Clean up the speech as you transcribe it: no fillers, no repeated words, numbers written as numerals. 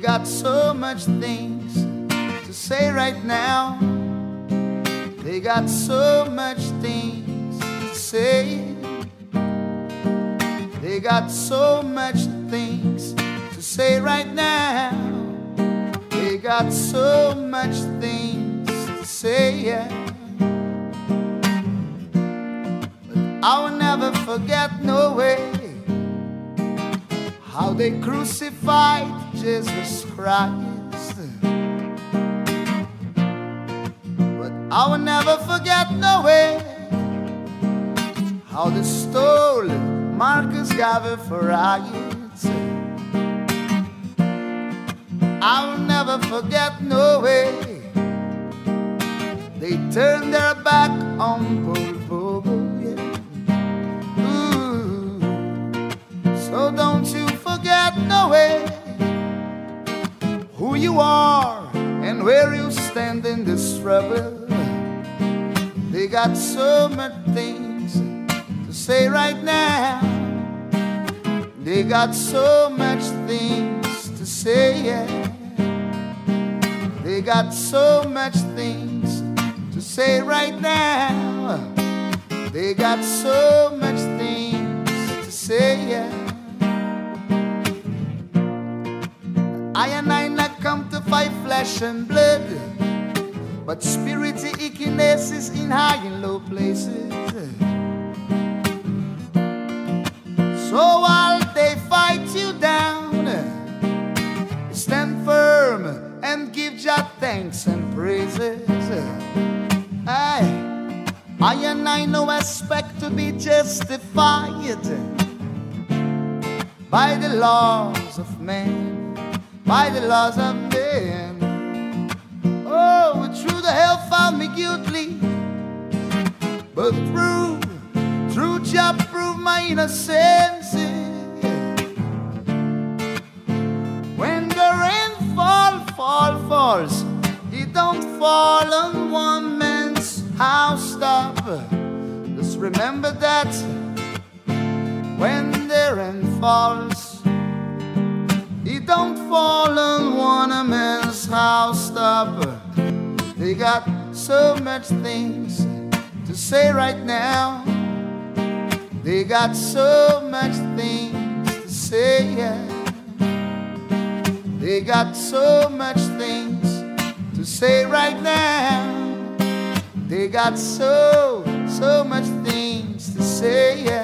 got so much things to say right now. They got so much things to say. They got so much things to say right now. They got so much things to say, yeah. But I will never forget, no way, how they crucified Jesus Christ. But I will never forget, no way, how they stole Marcus Garvey for riots. I will never forget, no way, they turned their back on Paul. So don't you forget, no way, who you are and where you stand in this struggle. They got so much things to say right now. They got so much things to say, yeah. They got so much things to say right now. They got so much things to say, yeah. I not come to fight flesh and blood, but spirit equinesces in high and low places. So while they fight you down, stand firm and give Jah thanks and praises. I and I no expect to be justified by the laws of men, by the laws of men. Oh, through the hell found me guilty, but through Jah proved my innocence. When the rain falls, it don't fall on one man's house top. Just remember that when the rain falls, it don't fall on one man's house top. They got so much things to say right now. They got so much things to say, yeah. They got so much things to say right now. They got so much things to say, yeah.